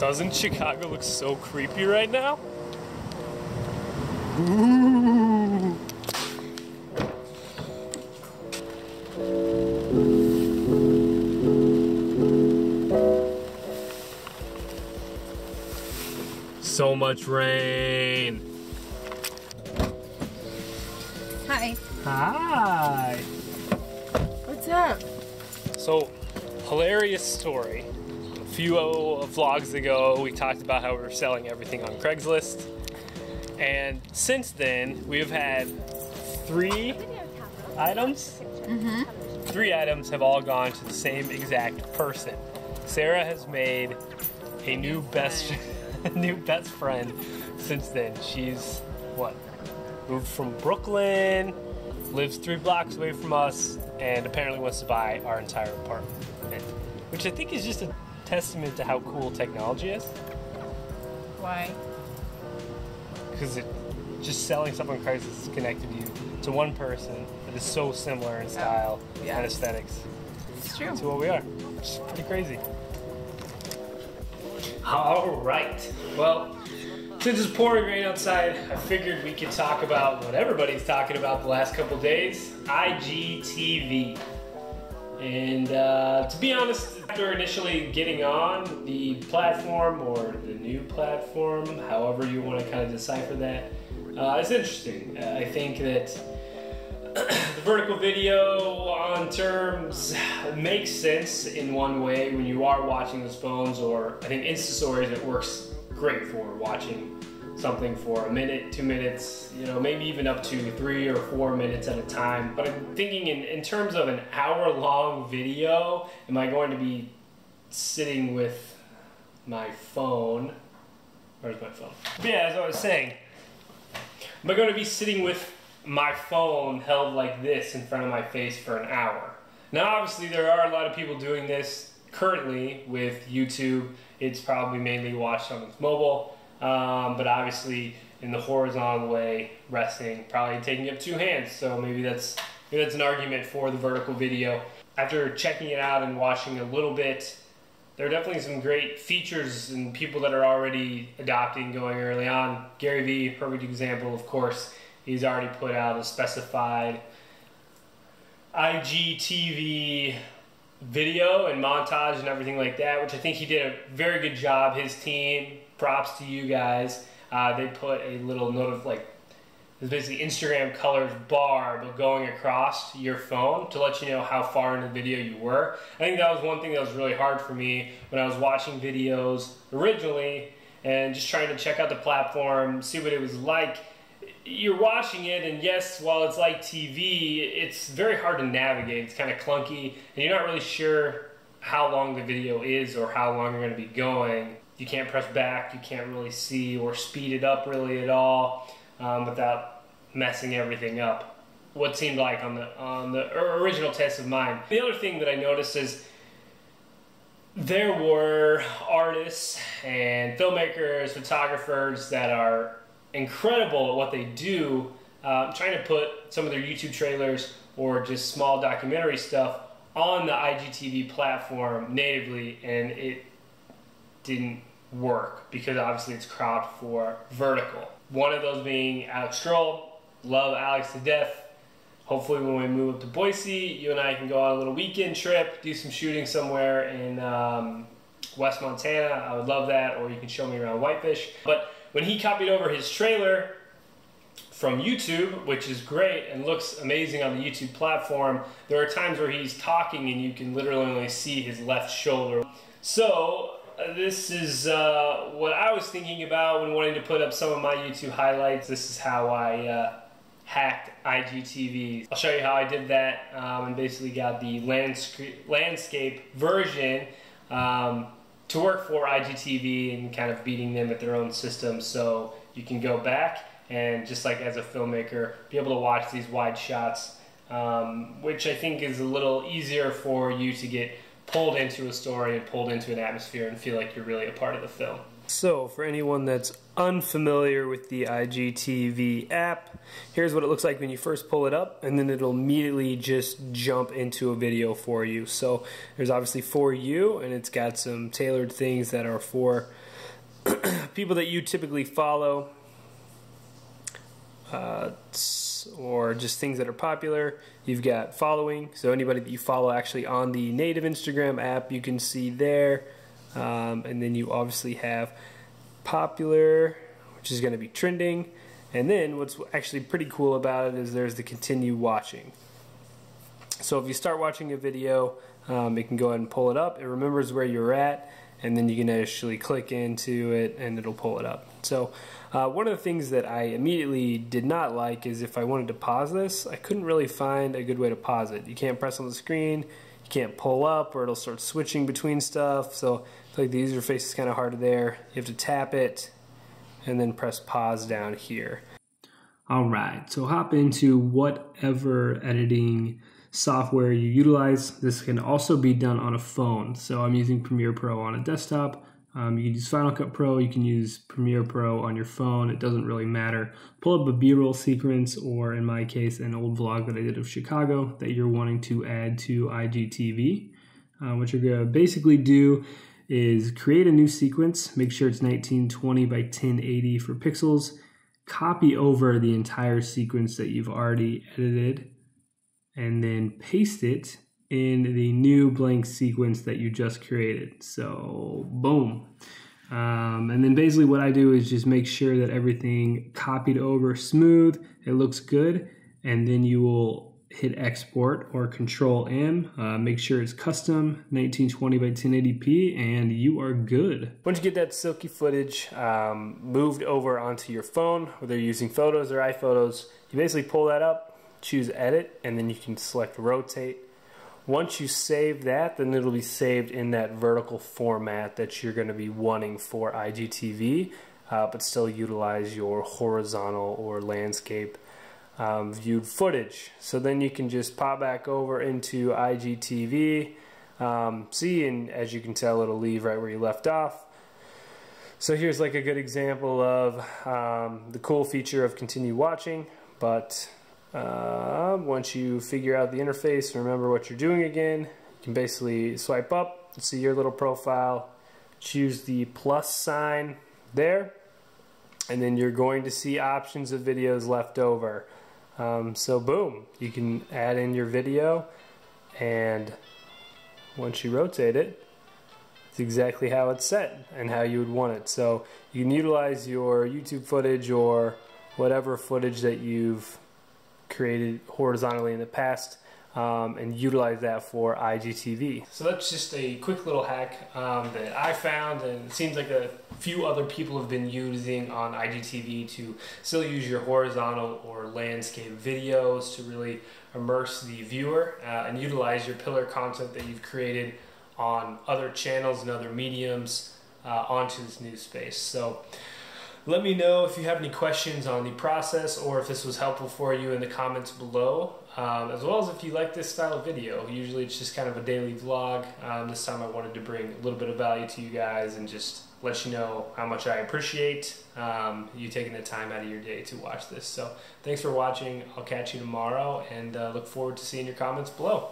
Doesn't Chicago look so creepy right now? Ooh. So much rain. Hi. Hi. What's up? So, hilarious story. A few vlogs ago, we talked about how we were selling everything on Craigslist. And since then, we have had three items. Mm-hmm. Three items have all gone to the same exact person. Sarah has made a new best friend since then. She's what? Moved from Brooklyn, lives 3 blocks away from us, and apparently wants to buy our entire apartment. Which I think is just a testament to how cool technology is. Why? Because just selling something on Craigslist has connected you to one person that is so similar in style and aesthetics. It's true. To what we are, which is pretty crazy. Alright, well, since it's pouring rain outside, I figured we could talk about what everybody's talking about the last couple days, IGTV. And to be honest, after initially getting on the platform or the new platform, however you want to kind of decipher that, it's interesting. I think that the vertical video on terms makes sense in one way when you are watching those phones, or I think InstaStories it works great for watching something for a minute, 2 minutes, you know, maybe even up to 3 or 4 minutes at a time. But I'm thinking in terms of an hour-long video, am I going to be sitting with my phone? Where's my phone? Yeah, as I was saying, am I going to be sitting with my phone held like this in front of my face for an hour? Now obviously there are a lot of people doing this currently with YouTube. It's probably mainly watched on its mobile, but obviously in the horizontal way, resting, probably taking up 2 hands. So maybe that's an argument for the vertical video. After checking it out and watching a little bit, there are definitely some great features and people that are already adopting going early on. Gary Vee, perfect example, of course. He's already put out a specified IGTV video and montage and everything like that, which I think he did a very good job. His team, props to you guys. They put a little note of like, it's basically Instagram colored bar, but going across your phone to let you know how far in the video you were. I think that was one thing that was really hard for me when I was watching videos originally and just trying to check out the platform, see what it was like. You're watching it, and yes, while it's like TV, it's very hard to navigate. It's kind of clunky, and you're not really sure how long the video is or how long you're going to be going. You can't press back. You can't really see or speed it up really at all without messing everything up. What seemed like on the original test of mine. The other thing that I noticed is there were artists and filmmakers, photographers that are incredible at what they do, trying to put some of their YouTube trailers or just small documentary stuff on the IGTV platform natively, and it didn't work because obviously it's crowded for vertical. One of those being Alex Stroll. Love Alex to death. Hopefully when we move up to Boise, you and I can go on a little weekend trip, do some shooting somewhere in West Montana. I would love that, or you can show me around Whitefish. But when he copied over his trailer from YouTube, which is great and looks amazing on the YouTube platform, there are times where he's talking and you can literally only see his left shoulder. So this is what I was thinking about when wanting to put up some of my YouTube highlights. This is how I hacked IGTV. I'll show you how I did that and basically got the landscape version to work for IGTV and kind of beating them at their own system, so you can go back and just like as a filmmaker be able to watch these wide shots, which I think is a little easier for you to get pulled into a story and pulled into an atmosphere and feel like you're really a part of the film. So for anyone that's unfamiliar with the IGTV app, here's what it looks like when you first pull it up, and then it'll immediately just jump into a video for you. So there's obviously for you, and it's got some tailored things that are for people that you typically follow, or just things that are popular. You've got following, so anybody that you follow actually on the native Instagram app, you can see there. And then you obviously have popular, which is going to be trending. And then what's actually pretty cool about it is there's the continue watching. So if you start watching a video, it can go ahead and pull it up. It remembers where you're at, and then you can actually click into it and it'll pull it up. So one of the things that I immediately did not like is if I wanted to pause this, I couldn't really find a good way to pause it. You can't press on the screen, you can't pull up, or it'll start switching between stuff. So I feel like the user interface is kind of hard there. You have to tap it and then press pause down here. All right, so hop into whatever editing software you utilize. This can also be done on a phone. So I'm using Premiere Pro on a desktop. You can use Final Cut Pro, you can use Premiere Pro on your phone, it doesn't really matter. Pull up a B-roll sequence, or in my case, an old vlog that I did of Chicago that you're wanting to add to IGTV. What you're gonna basically do is create a new sequence, make sure it's 1920 by 1080 for pixels, copy over the entire sequence that you've already edited, and then paste it in the new blank sequence that you just created. So boom. And then basically what I do is just make sure that everything copied over smooth, it looks good, and then you will hit export or control M, make sure it's custom 1920 by 1080p, and you are good. Once you get that silky footage moved over onto your phone, whether you're using Photos or iPhotos, you basically pull that up, choose edit, and then you can select rotate. Once you save that, then it'll be saved in that vertical format that you're going to be wanting for IGTV, but still utilize your horizontal or landscape viewed footage. So then you can just pop back over into IGTV, see, and as you can tell, it'll leave right where you left off. So here's like a good example of the cool feature of continue watching, but once you figure out the interface, remember what you're doing again, you can basically swipe up, see your little profile, choose the plus sign there, and then you're going to see options of videos left over. So boom, you can add in your video, and once you rotate it, it's exactly how it's set and how you would want it. So you can utilize your YouTube footage or whatever footage that you've created horizontally in the past, and utilize that for IGTV. So that's just a quick little hack that I found, and it seems like a few other people have been using on IGTV to still use your horizontal or landscape videos to really immerse the viewer and utilize your pillar content that you've created on other channels and other mediums onto this new space. So let me know if you have any questions on the process or if this was helpful for you in the comments below, as well as if you like this style of video. Usually it's just kind of a daily vlog. This time I wanted to bring a little bit of value to you guys and just let you know how much I appreciate you taking the time out of your day to watch this. So thanks for watching. I'll catch you tomorrow, and look forward to seeing your comments below.